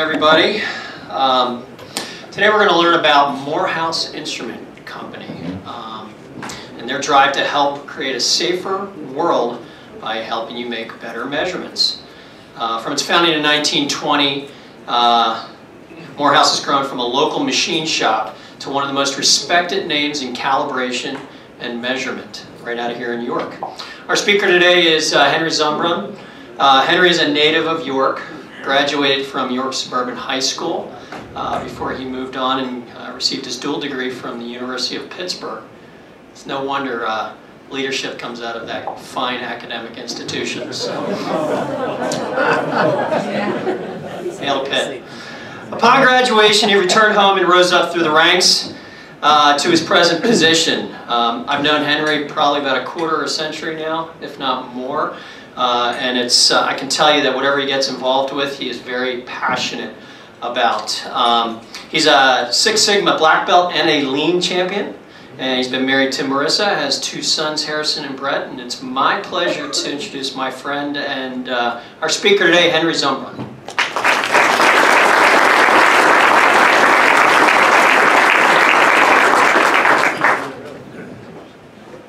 Everybody, today we're going to learn about Morehouse Instrument Company and their drive to help create a safer world by helping you make better measurements. From its founding in 1920, Morehouse has grown from a local machine shop to one of the most respected names in calibration and measurement, right out of here in York. Our speaker today is Henry Zumbrun. Henry is a native of York. Graduated from York Suburban High School before he moved on and received his dual degree from the University of Pittsburgh. It's no wonder leadership comes out of that fine academic institution. So. Hail Pitt. Upon graduation, he returned home and rose up through the ranks to his present position. I've known Henry probably about a quarter of a century now, if not more. And it's, I can tell you that whatever he gets involved with, he is very passionate about. He's a Six Sigma black belt and a lean champion. And he's been married to Marissa, has two sons, Harrison and Brett. And it's my pleasure to introduce my friend and our speaker today, Henry Zumbrun.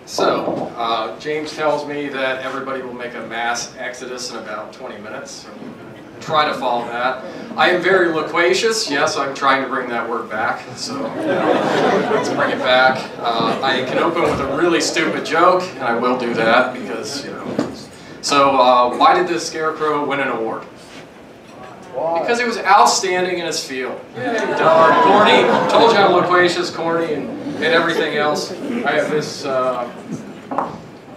So, James tells me that everybody will make a mass exodus in about 20 minutes, so I'm going to try to follow that. I am very loquacious, yes, I'm trying to bring that word back, so let's bring it back. I can open with a really stupid joke, and I will do that because, you know. So, why did this scarecrow win an award? Because he was outstanding in his field. Yay, darn, corny, told you I'm loquacious, corny, and everything else. I have this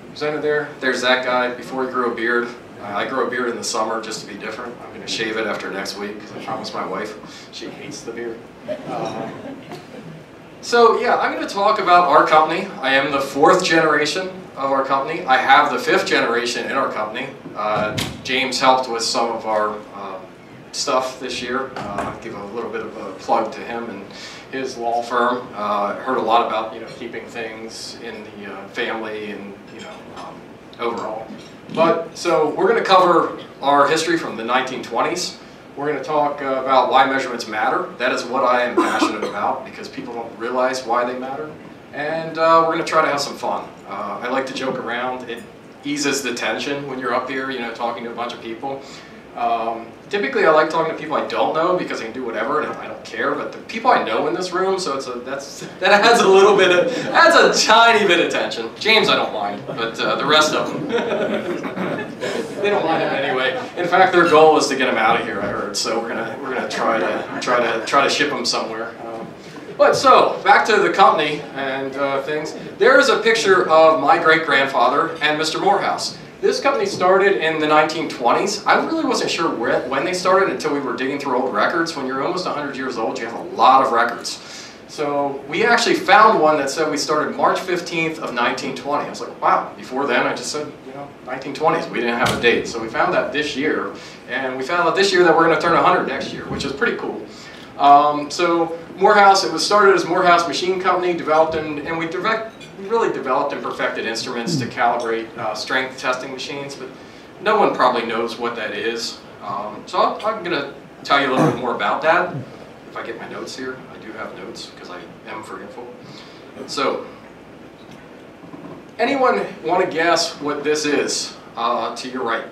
presenter there. There's that guy before he grew a beard. I grow a beard in the summer just to be different. I'm going to shave it after next week because I promised my wife. She hates the beard. So yeah, I'm going to talk about our company. I am the fourth generation of our company. I have the fifth generation in our company. James helped with some of our stuff this year. I'll give a little bit of a plug to him and his law firm. I heard a lot about, you know, keeping things in the family and, you know, overall. But so we're going to cover our history from the 1920s. We're going to talk about why measurements matter. That is what I am passionate about because people don't realize why they matter. And we're going to try to have some fun. I like to joke around. It eases the tension when you're up here, you know, talking to a bunch of people. Typically I like talking to people I don't know because I can do whatever and I don't care, but the people I know in this room, so it's a, that adds a little bit of, adds a tiny bit of tension. James I don't mind, but the rest of them, they don't mind him anyway. In fact, their goal is to get him out of here, I heard, so we're gonna try to ship him somewhere. But so, back to the company and things. There is a picture of my great-grandfather and Mr. Morehouse. This company started in the 1920s. I really wasn't sure when they started until we were digging through old records. When you're almost 100 years old, you have a lot of records. So we actually found one that said we started March 15th of 1920. I was like, wow, before then I just said, you know, 1920s. We didn't have a date. So we found that this year. And we found out this year that we're going to turn 100 next year, which is pretty cool. So Morehouse, it was started as Morehouse Machine Company, developed and we really developed and perfected instruments to calibrate strength testing machines, but no one probably knows what that is. So I'm going to tell you a little bit more about that. If I get my notes here, I do have notes because I am forgetful. So, anyone want to guess what this is to your right?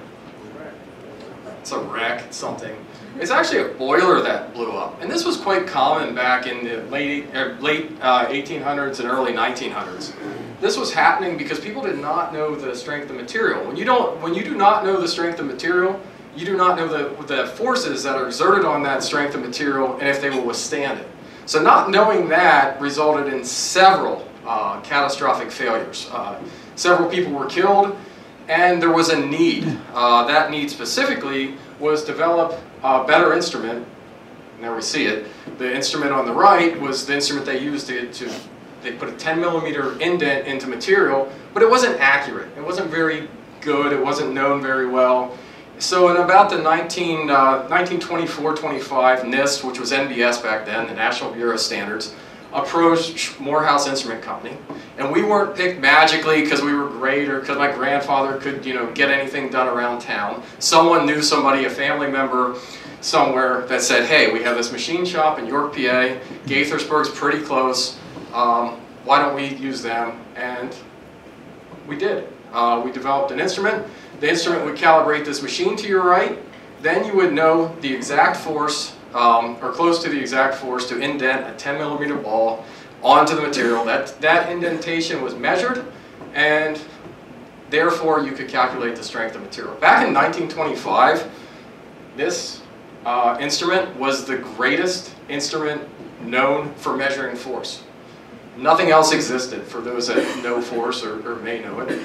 It's a wreck, it's something. It's actually a boiler that blew up, and this was quite common back in the late 1800s and early 1900s. This was happening because people did not know the strength of material. When you do not know the strength of material, you do not know the forces that are exerted on that strength of material and if they will withstand it. So not knowing that resulted in several catastrophic failures. Several people were killed, and there was a need. That need specifically was develop a better instrument. Now we see it. The instrument on the right was the instrument they used to they put a 10mm indent into material, but it wasn't accurate. It wasn't very good. It wasn't known very well. So in about the 1924-25, NIST, which was NBS back then, the National Bureau of Standards, approached Morehouse Instrument Company, and we weren't picked magically because we were great or because my grandfather could, you know, get anything done around town. Someone knew somebody, a family member somewhere, that said, hey, we have this machine shop in York, PA, Gaithersburg's pretty close, why don't we use them? And we did. We developed an instrument. The instrument would calibrate this machine to your right, then you would know the exact force, or close to the exact force, to indent a 10-millimeter ball onto the material. That indentation was measured, and therefore you could calculate the strength of material. Back in 1925, this instrument was the greatest instrument known for measuring force. Nothing else existed, for those that know force or may know it.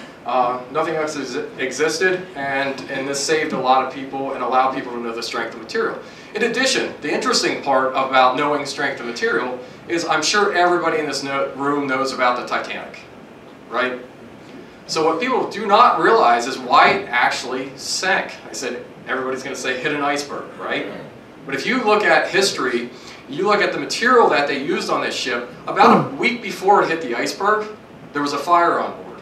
Nothing else existed, and this saved a lot of people and allowed people to know the strength of material. In addition, the interesting part about knowing strength of material is I'm sure everybody in this room knows about the Titanic, right? So what people do not realize is why it actually sank. I said everybody's going to say hit an iceberg, right? But if you look at history, you look at the material that they used on this ship, about a week before it hit the iceberg, there was a fire on board,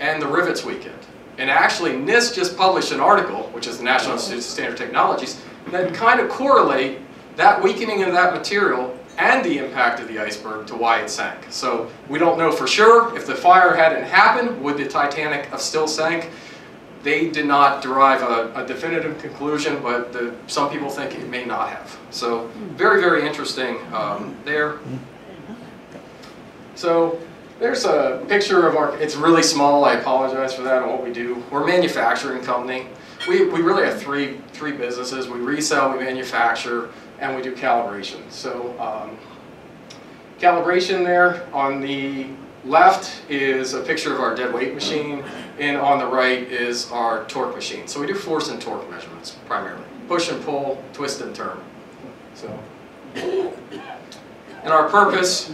and the rivets weakened. And actually, NIST just published an article, which is the National Institute of Standard Technologies, that kind of correlate that weakening of that material and the impact of the iceberg to why it sank. So we don't know for sure. If the fire hadn't happened, would the Titanic have still sank? They did not derive a definitive conclusion, but some people think it may not have. So very, very interesting there. So there's a picture of our, it's really small, I apologize for that, on what we do. We're a manufacturing company. We really have three businesses. We resell, we manufacture, and we do calibration. So calibration there on the left is a picture of our dead weight machine, and on the right is our torque machine. So we do force and torque measurements primarily. Push and pull, twist and turn. So, and our purpose,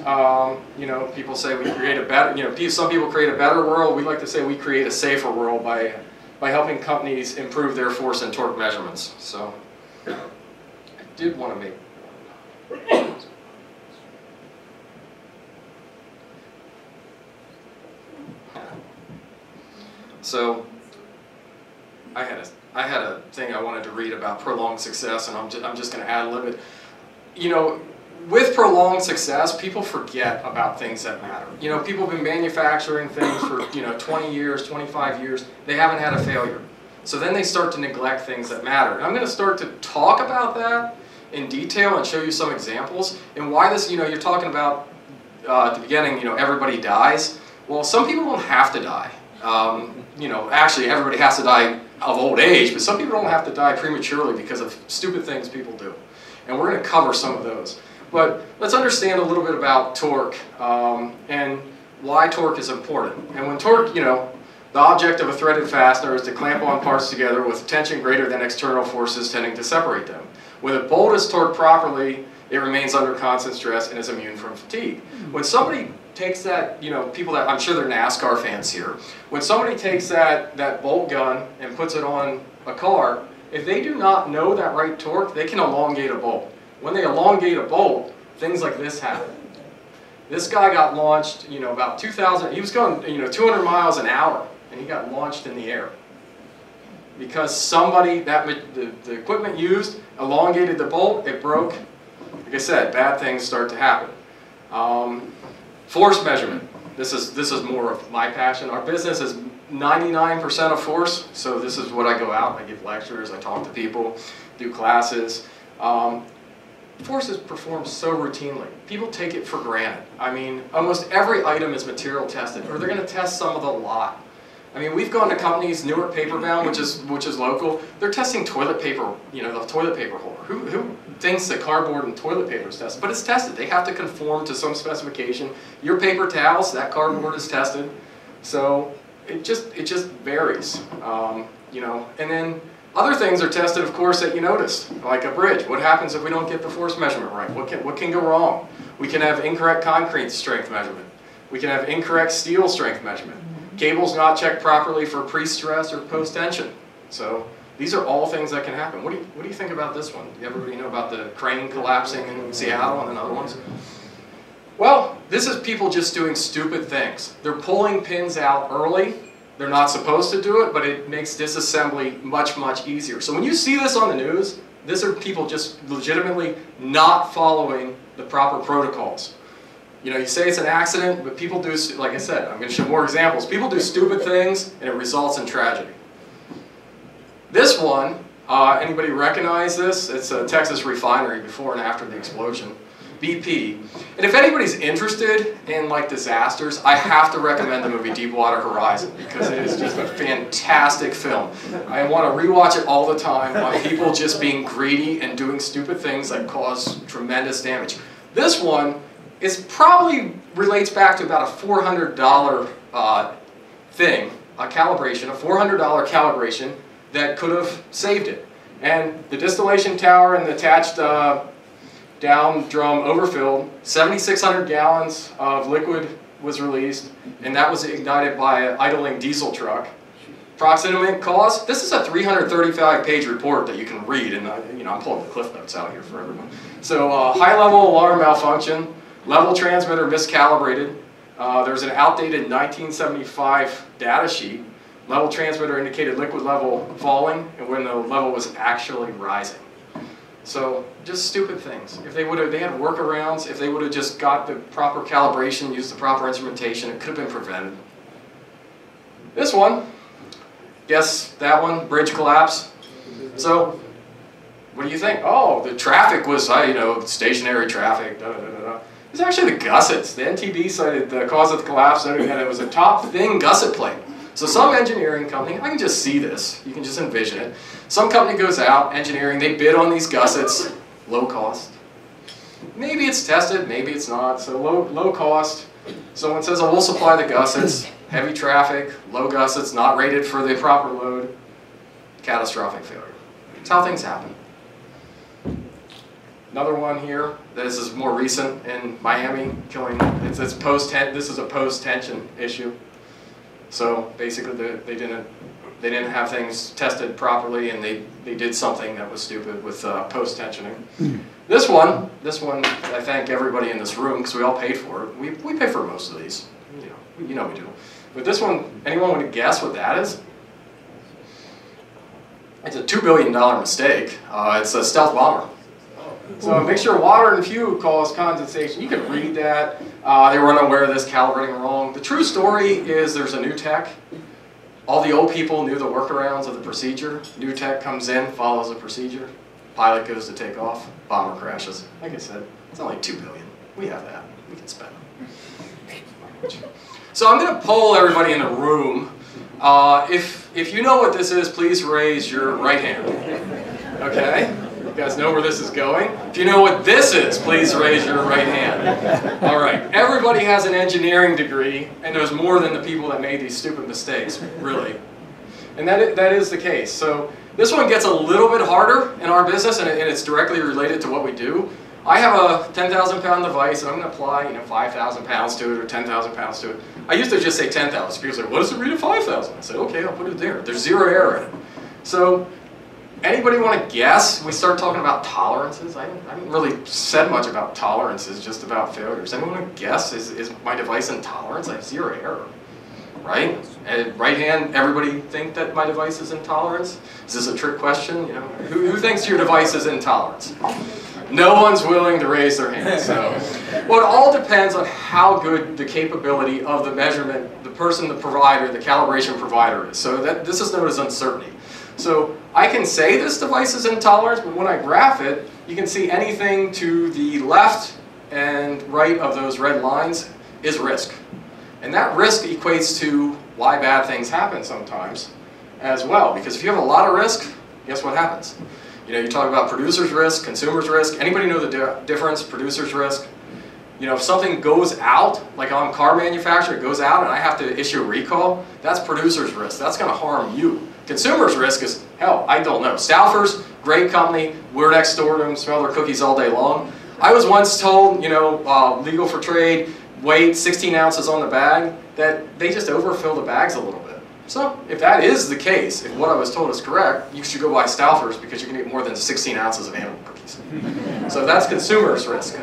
you know, people say we create a better, you know, some people create a better world. We like to say we create a safer world by helping companies improve their force and torque measurements. So I did want to make so I had a thing I wanted to read about prolonged success, and I'm just going to ad-lib it. You know, with prolonged success, people forget about things that matter. You know, people have been manufacturing things for, you know, 20 years, 25 years. They haven't had a failure. So then they start to neglect things that matter. And I'm going to start to talk about that in detail and show you some examples. And why this, you know, you're talking about at the beginning, you know, everybody dies. Well, some people don't have to die. You know, actually everybody has to die of old age, but some people don't have to die prematurely because of stupid things people do. And we're going to cover some of those. But let's understand a little bit about torque and why torque is important. And when torque, you know, the object of a threaded fastener is to clamp on parts together with tension greater than external forces tending to separate them. When a bolt is torqued properly, it remains under constant stress and is immune from fatigue. When somebody takes that, you know, people that, I'm sure they're NASCAR fans here, when somebody takes that bolt gun and puts it on a car, if they do not know that right torque, they can elongate a bolt. When they elongate a bolt, things like this happen. This guy got launched, you know, about 2,000, he was going, you know, 200 miles an hour, and he got launched in the air. Because somebody, the equipment used, elongated the bolt, it broke. Like I said, bad things start to happen. Force measurement. This is more of my passion. Our business is 99% of force, so this is what I go out, I give lectures, I talk to people, do classes. Force is performed so routinely. People take it for granted. I mean, almost every item is material tested, or they're going to test some of the lot. I mean, we've gone to companies, Newark Paperbound, which is local. They're testing toilet paper, you know, the toilet paper holder. Who thinks that cardboard and toilet paper is tested? But it's tested. They have to conform to some specification. Your paper towels, that cardboard is tested. So it just varies, you know. And then other things are tested, of course, that you noticed, like a bridge. What happens if we don't get the force measurement right? What can go wrong? We can have incorrect concrete strength measurement. We can have incorrect steel strength measurement. Cable's not checked properly for pre-stress or post-tension. So these are all things that can happen. What do you think about this one? Everybody know about the crane collapsing in Seattle and then other ones? Well, this is people just doing stupid things. They're pulling pins out early. They're not supposed to do it, but it makes disassembly much, much easier. So when you see this on the news, these are people just legitimately not following the proper protocols. You know, you say it's an accident, but people do, like I said, I'm going to show more examples. People do stupid things, and it results in tragedy. This one, anybody recognize this? It's a Texas refinery before and after the explosion. BP. And if anybody's interested in like disasters, I have to recommend the movie Deepwater Horizon because it is just a fantastic film. I want to rewatch it all the time by people just being greedy and doing stupid things that cause tremendous damage. This one is probably relates back to about a $400 thing, a $400 calibration that could have saved it. And the distillation tower and the attached down drum overfilled, 7,600 gallons of liquid was released, and that was ignited by an idling diesel truck. Proximate cause, this is a 335-page report that you can read, and you know, I'm pulling the cliff notes out here for everyone. So high-level alarm malfunction, level transmitter miscalibrated, there's an outdated 1975 data sheet, level transmitter indicated liquid level falling, and when the level was actually rising. So just stupid things. If they would have, they had workarounds. If they would have just got the proper calibration, used the proper instrumentation, it could have been prevented. This one, yes, that one, bridge collapse. So what do you think? Oh, the traffic was, you know, stationary traffic. Da, da, da, da. It's actually the gussets. The NTB cited the cause of the collapse, and it was a top thin gusset plate. So some engineering company, I can just see this, you can just envision it. Some company goes out, engineering, they bid on these gussets, low cost. Maybe it's tested, maybe it's not, so low cost. Someone says, oh, we'll supply the gussets, heavy traffic, low gussets, not rated for the proper load, catastrophic failure. That's how things happen. Another one here, this is more recent in Miami, killing, it's this is a post-tension issue. So basically, they didn't have things tested properly, and they did something that was stupid with post-tensioning. This one, I thank everybody in this room because we all paid for it. We pay for most of these, you know we do. But this one, anyone want to guess what that is? It's a $2 billion mistake. It's a stealth bomber. So a mixture of water and fuel caused condensation. You can read that. They were unaware of this, calibrating wrong. The true story is there's a new tech. All the old people knew the workarounds of the procedure. New tech comes in, follows the procedure. Pilot goes to take off. Bomber crashes. Like I said, it's only $2 billion. We have that. We can spend it. So I'm going to poll everybody in the room. If you know what this is, please raise your right hand. Okay? You guys know where this is going? If you know what this is, please raise your right hand. All right, everybody has an engineering degree and knows more than the people that made these stupid mistakes, really. And that is the case. So this one gets a little bit harder in our business, and it's directly related to what we do. I have a 10,000-pound device, and I'm going to apply 5,000 pounds to it or 10,000 pounds to it. I used to just say 10,000. People say, what does it read at 5,000? I said, okay, I'll put it there. There's zero error in it. So anybody want to guess? We start talking about tolerances. I haven't really said much about tolerances, just about failures. Anyone want to guess? Is my device in tolerance? I have zero error, right? And right hand, everybody think that my device is in tolerance? Is this a trick question? You know, who thinks your device is in tolerance? No one's willing to raise their hand. So, well, it all depends on how good the capability of the measurement, the person, the provider, the calibration provider is. So that this is known as uncertainty. So I can say this device is in tolerance, but when I graph it, you can see anything to the left and right of those red lines is risk. And that risk equates to why bad things happen sometimes as well. Because if you have a lot of risk, guess what happens? You know, you talk about producer's risk, consumer's risk. Anybody know the difference? Producer's risk. You know, if something goes out, like I'm a car manufacturer, it goes out and I have to issue a recall, that's producer's risk. That's going to harm you. Consumer's risk is, hell, I don't know. Stouffer's, great company, we're next door to them, smell their cookies all day long. I was once told, legal for trade, weight 16 ounces on the bag, that they just overfill the bags a little bit. So if that is the case, if what I was told is correct, you should go buy Stouffer's because you can eat more than 16 ounces of animal cookies. So that's consumers' risk, or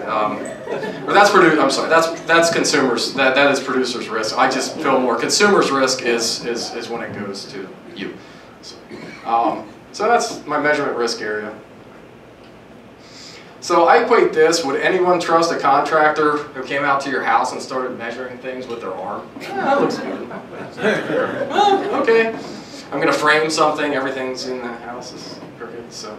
that's that's consumers. That is producers' risk. I just feel more consumers' risk is when it goes to you. So, so that's my measurement risk area. So I equate this, would anyone trust a contractor who came out to your house and started measuring things with their arm? That looks good. Well, okay. I'm going to frame something, everything's in the house is crooked. So,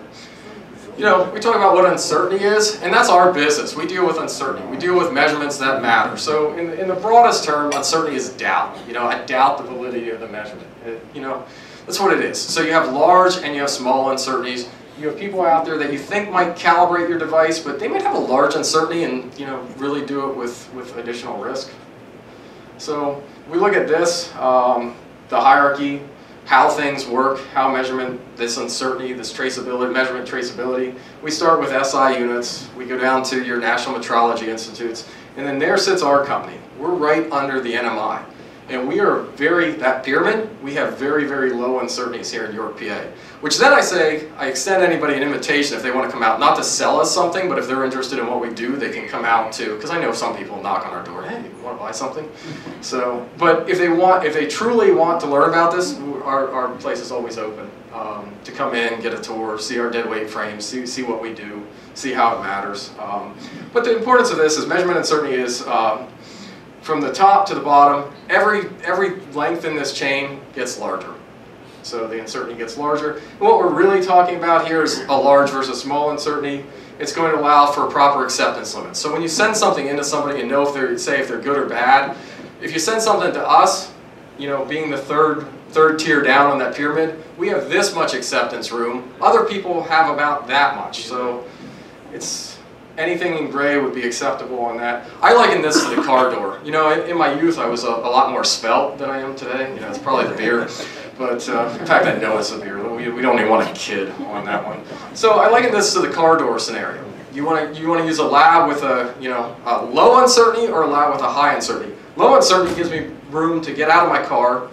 you know, we talk about what uncertainty is, and that's our business. We deal with uncertainty. We deal with measurements that matter. So in the broadest term, uncertainty is doubt. You know, I doubt the validity of the measurement. You know, that's what it is. So you have large and you have small uncertainties. You have people out there that you think might calibrate your device, but they might have a large uncertainty and, you know, really do it with additional risk. So we look at this, the hierarchy, how things work, how measurement, this uncertainty, this traceability, measurement traceability. We start with SI units. We go down to your National Metrology Institutes, and then there sits our company. We're right under the NMI. And we are that pyramid, we have very, very low uncertainties here in York, PA. Which then I say, I extend anybody an invitation if they want to come out, not to sell us something, but if they're interested in what we do, they can come out too. Because I know some people knock on our door, hey, you want to buy something? So, but if they want, if they truly want to learn about this, our place is always open to come in, get a tour, see our deadweight frames, see what we do, see how it matters. But the importance of this is measurement uncertainty is, from the top to the bottom, every length in this chain gets larger. So the uncertainty gets larger. And what we're really talking about here is a large versus small uncertainty. It's going to allow for proper acceptance limits. So when you send something into somebody and know if they're, say if they're good or bad, if you send something to us, you know, being the third tier down on that pyramid, we have this much acceptance room. Other people have about that much. So it's, anything in gray would be acceptable on that. I liken this to the car door. You know, in my youth, I was a lot more spelt than I am today. You know, it's probably the beer. But in fact, I know it's the beer. We don't even want a kid on that one. So I liken this to the car door scenario. You want to use a lab with a, you know, a low uncertainty or a lab with a high uncertainty. Low uncertainty gives me room to get out of my car,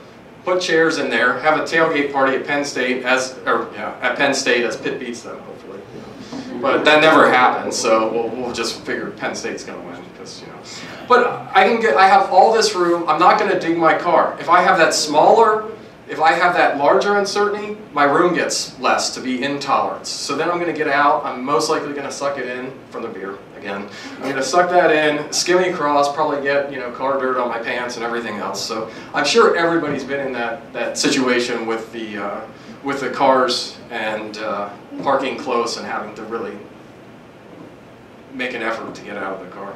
put chairs in there, have a tailgate party at Penn State as Pitt beats them. But that never happens, so we'll just figure Penn State's going to win because, you know. But I have all this room. I'm not going to dig my car. If I have that smaller, if I have that larger uncertainty, my room gets less to be intolerant. So then I'm going to get out. I'm most likely going to suck it in from the beer again. I'm going to suck that in, skimmy across, probably get, you know, car dirt on my pants and everything else. So I'm sure everybody's been in that situation with the cars and parking close and having to really make an effort to get out of the car.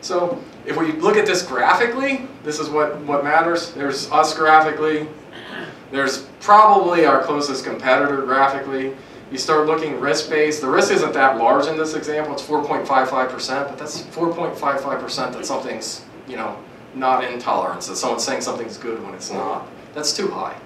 So if we look at this graphically, this is what matters. There's us graphically. There's probably our closest competitor graphically. You start looking risk-based. The risk isn't that large in this example. It's 4.55%, but that's 4.55% that something's, you know, not in tolerance, that someone's saying something's good when it's not. That's too high.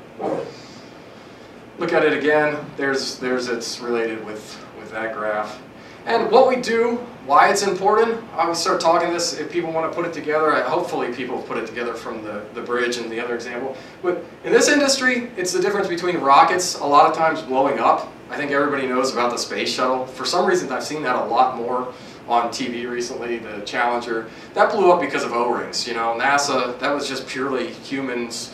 Look at it again, there's it's related with that graph. And what we do, why it's important, I would start talking this, if people want to put it together, hopefully people put it together from the bridge and the other example. But in this industry, it's the difference between rockets a lot of times blowing up. I think everybody knows about the space shuttle. For some reason, I've seen that a lot more on TV recently, the Challenger. That blew up because of O-rings, you know, NASA, that was just purely humans.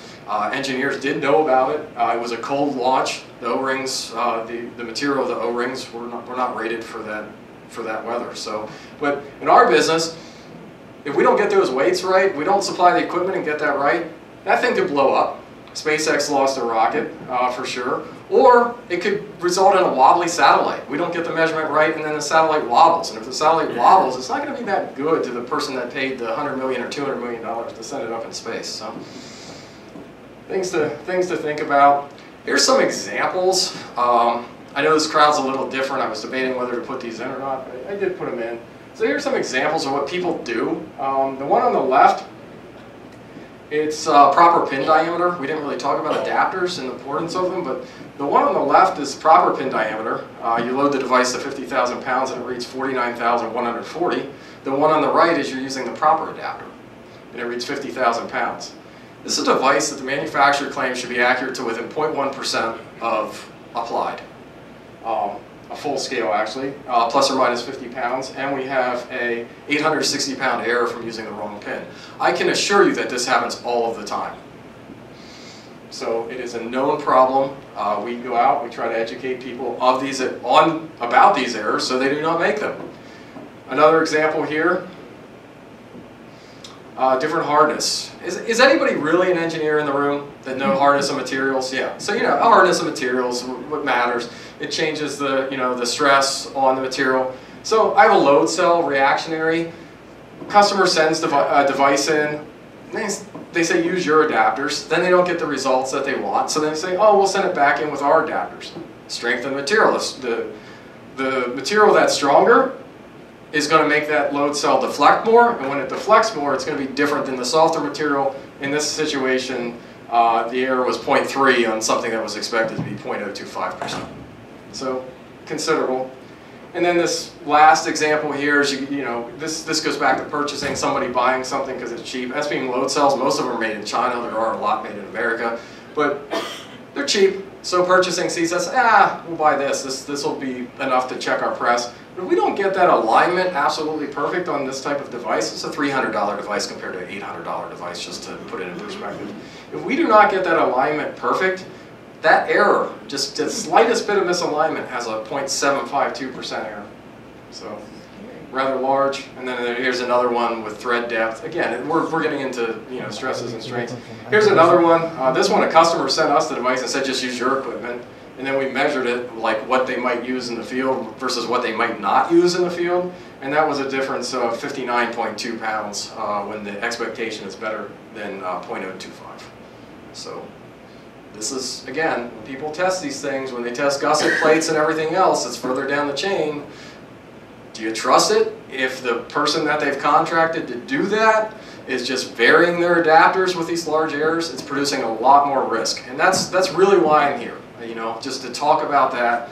Engineers did know about it. It was a cold launch. The O-rings, the material of the O-rings were not rated for that weather. So, but in our business, if we don't get those weights right, we don't supply the equipment and get that right, that thing could blow up. SpaceX lost a rocket for sure, or it could result in a wobbly satellite. We don't get the measurement right, and then the satellite wobbles. And if the satellite wobbles, it's not going to be that good to the person that paid the $100 million or $200 million to send it up in space. So. Things to think about. Here's some examples. I know this crowd's a little different. I was debating whether to put these in or not, but I did put them in. So here's some examples of what people do. The one on the left, it's proper pin diameter. We didn't really talk about adapters and the importance of them, but the one on the left is proper pin diameter. You load the device to 50,000 pounds and it reads 49,140. The one on the right is you're using the proper adapter and it reads 50,000 pounds. This is a device that the manufacturer claims should be accurate to within 0.1% of applied, a full scale actually, plus or minus 50 pounds, and we have a 860-pound error from using the wrong pin. I can assure you that this happens all of the time. So it is a known problem. We go out, we try to educate people of these about these errors so they do not make them. Another example here, different hardness. Is anybody really an engineer in the room that know hardness of materials? Yeah. So you know, hardness of materials, what matters? It changes the, you know, the stress on the material. So I have a load cell, reactionary. Customer sends a device in. They say use your adapters, then they don't get the results that they want, so they say, oh, we'll send it back in with our adapters. Strength of the material. The material that's stronger is going to make that load cell deflect more, and when it deflects more, it's going to be different than the softer material. In this situation, the error was 0.3 on something that was expected to be 0.025%. So considerable. And then this last example here is, you know, this goes back to purchasing, somebody buying something because it's cheap. That's being load cells. Most of them are made in China. There are a lot made in America. But they're cheap. So purchasing sees us, we'll buy this. This will be enough to check our press. But if we don't get that alignment absolutely perfect on this type of device, it's a $300 device compared to an $800 device, just to put it in perspective. If we do not get that alignment perfect, that error, just the slightest bit of misalignment, has a 0.752% error. So rather large. And then here's another one with thread depth. Again, we're getting into, you know, stresses and strains. Here's another one. This one, a customer sent us the device and said, just use your equipment. And then we measured it, like what they might use in the field versus what they might not use in the field. And that was a difference of 59.2 pounds when the expectation is better than 0.025. So this is, again, when people test these things, when they test gusset plates and everything else that's further down the chain, do you trust it if the person that they've contracted to do that is just varying their adapters with these large errors? It's producing a lot more risk. And that's really why I'm here, you know, just to talk about that,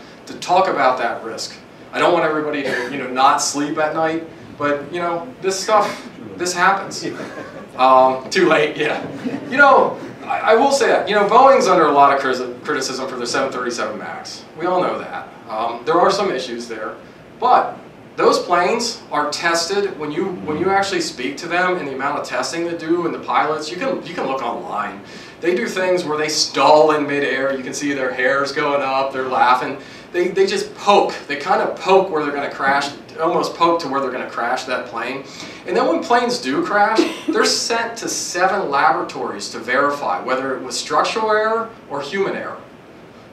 risk. I don't want everybody to, you know, not sleep at night, but, you know, this stuff, this happens. Too late, yeah. You know, I will say that, you know, Boeing's under a lot of criticism for the 737 Max. We all know that. There are some issues there, but those planes are tested when you actually speak to them, and the amount of testing they do, and the pilots, you can look online. They do things where they stall in midair. You can see their hair's going up. They're laughing. They just poke. They kind of poke where they're going to crash, almost poke to where they're going to crash that plane. And then when planes do crash, they're sent to 7 laboratories to verify whether it was structural error or human error.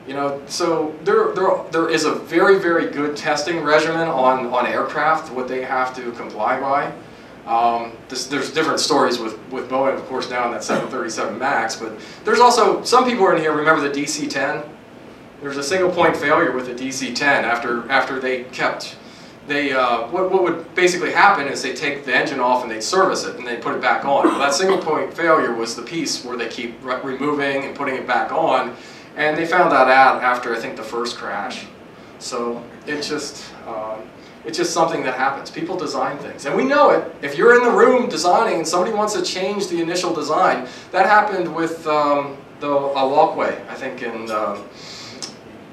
You know, so there is a very, very good testing regimen on aircraft, what they have to comply by. There's different stories with Boeing, of course, now in that 737 MAX, but there's also, some people are in here, remember the DC-10? There's a single point failure with the DC-10 after they kept, what would basically happen is they take the engine off and they'd service it and they put it back on. Well, that single point failure was the piece where they keep removing and putting it back on, and they found that out after, I think, the first crash. So it's just something that happens. People design things, and we know it. If you're in the room designing and somebody wants to change the initial design, that happened with a walkway, I think, in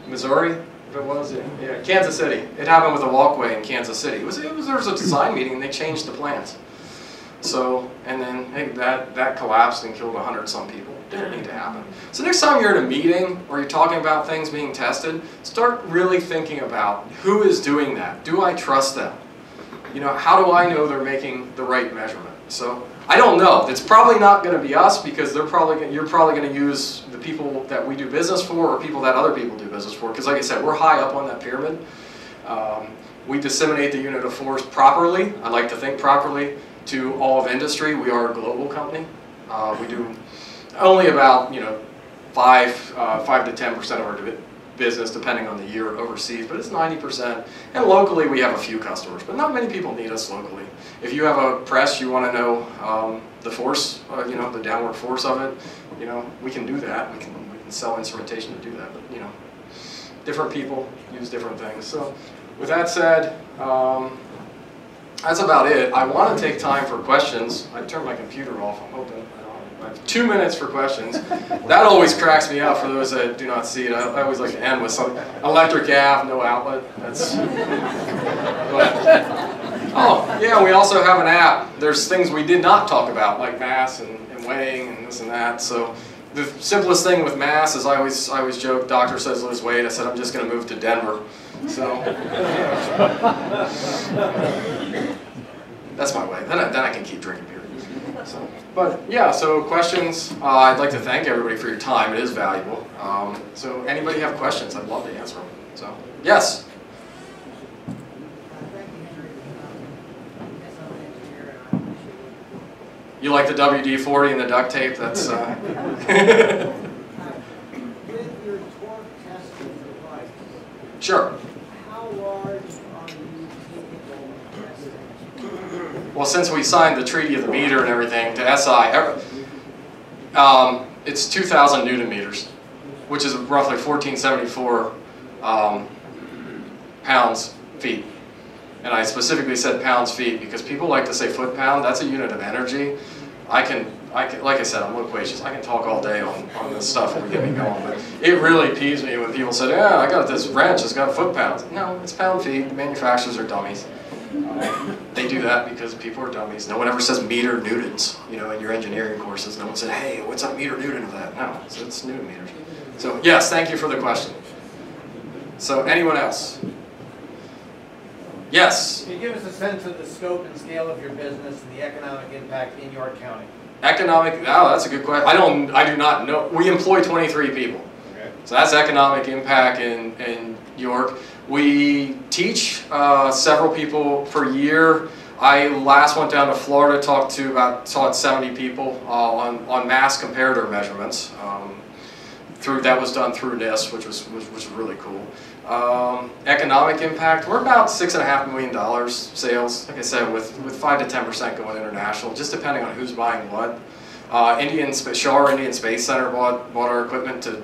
Missouri, if it was, yeah, Kansas City. It happened with a walkway in Kansas City. There was a design meeting, and they changed the plans. So, and then hey, that collapsed and killed 100-some people. Didn't need to happen. So next time you're in a meeting or you're talking about things being tested, start really thinking about who is doing that. Do I trust them? You know, how do I know they're making the right measurement? So I don't know. It's probably not going to be us, because you're probably going to use the people that we do business for, or people that other people do business for. Because like I said, we're high up on that pyramid. We disseminate the unit of force properly. I like to think properly to all of industry. We are a global company. We do only about, you know, 5 to 10% of our business, depending on the year, overseas, but it's 90%. And locally, we have a few customers, but not many people need us locally. If you have a press, you want to know the force, you know, the downward force of it. You know, we can do that. We can sell instrumentation to do that. But you know, different people use different things. So, with that said, that's about it. I want to take time for questions. I turned my computer off. I'm hoping. 2 minutes for questions. That always cracks me up for those that do not see it. I always like to end with something. Electric Ave, no outlet. That's. Oh, yeah, we also have an app. There's things we did not talk about, like mass and weighing and this and that. So the simplest thing with mass is I always joke, doctor says lose weight. I said, I'm just going to move to Denver. So that's my way. Then I can keep drinking beer. So, but yeah, so questions. I'd like to thank everybody for your time. It is valuable. So anybody have questions? I'd love to answer them. So yes. You like the WD-40 and the duct tape? That's. With your torque testing device. Sure. How large are you capable of testing? Well, since we signed the Treaty of the Meter and everything to SI, it's 2,000 newton meters, which is roughly 1,474 pounds feet. And I specifically said pounds feet because people like to say foot pound. That's a unit of energy. I can, like I said, I'm loquacious. I can talk all day on this stuff and get me going. But it really peeves me when people say, "Yeah, I got this wrench. It's got foot pounds." No, it's pound feet. The manufacturers are dummies. They do that because people are dummies. No one ever says meter newtons. You know, in your engineering courses, no one said, "Hey, what's a meter newton of that?" No, so it's newton meters. So yes, thank you for the question. So anyone else? Yes. Can you give us a sense of the scope and scale of your business and the economic impact in York County? Economic? Oh, that's a good question. I do not know. We employ 23 people. Okay. So that's economic impact in York. We teach several people per year. I last went down to Florida, taught 70 people on mass comparator measurements. That was done through NIST, which was really cool. Economic impact, we're about $6.5 million sales, like I said, with 5 to 10% going international, just depending on who's buying what. Indian Space Center bought our equipment to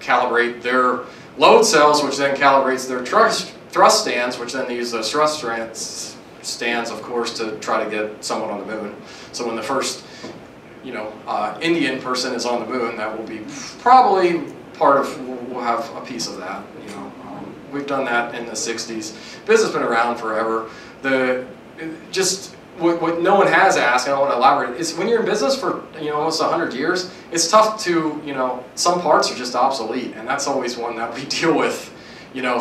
calibrate their load cells, which then calibrates their thrust stands, which then they use those thrust stands, of course, to try to get someone on the moon. So when the first, Indian person is on the moon, that will be probably part of. We'll have a piece of that. We've done that in the 60s. Business has been around forever. What no one has asked, and I want to elaborate, is when you're in business for almost 100 years, it's tough to, some parts are just obsolete, and that's always one that we deal with.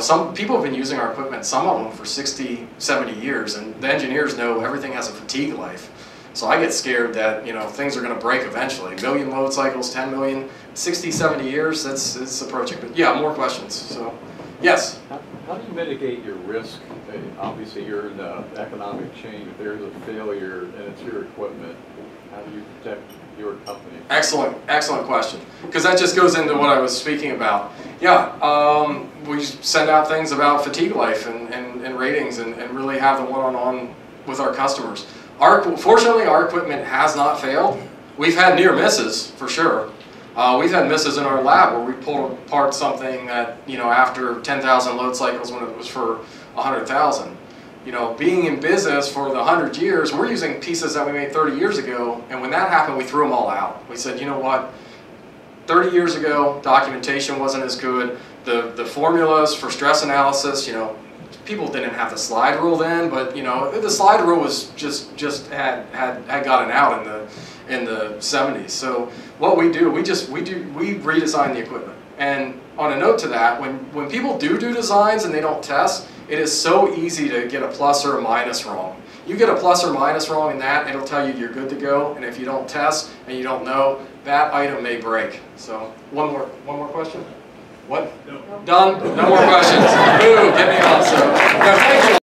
Some people have been using our equipment, some of them for 60, 70 years, and the engineers know everything has a fatigue life. So I get scared that, things are going to break eventually. A million load cycles, 10 million, 60, 70 years, it's approaching. But yeah, more questions. So, yes? How do you mitigate your risk? Obviously, you're in economic change. If there's a failure and it's your equipment, how do you protect your company? Excellent, excellent question. Because that just goes into what I was speaking about. Yeah, we send out things about fatigue life and ratings and really have the one-on-one with our customers. Fortunately, our equipment has not failed. We've had near misses, for sure. We've had misses in our lab where we pulled apart something that, after 10,000 load cycles when it was for 100,000. Being in business for the 100 years, we're using pieces that we made 30 years ago, and when that happened, we threw them all out. We said, 30 years ago, documentation wasn't as good. The formulas for stress analysis, people didn't have the slide rule then, but the slide rule was just had gotten out in the 70s. So what we do, we redesign the equipment. And on a note to that, when people do designs and they don't test, it is so easy to get a plus or a minus wrong. You get a plus or minus wrong in that, it'll tell you you're good to go. And if you don't test and you don't know, that item may break. So one more question. What? No. Done? No more questions. Boom, get me on. So, no, thank you.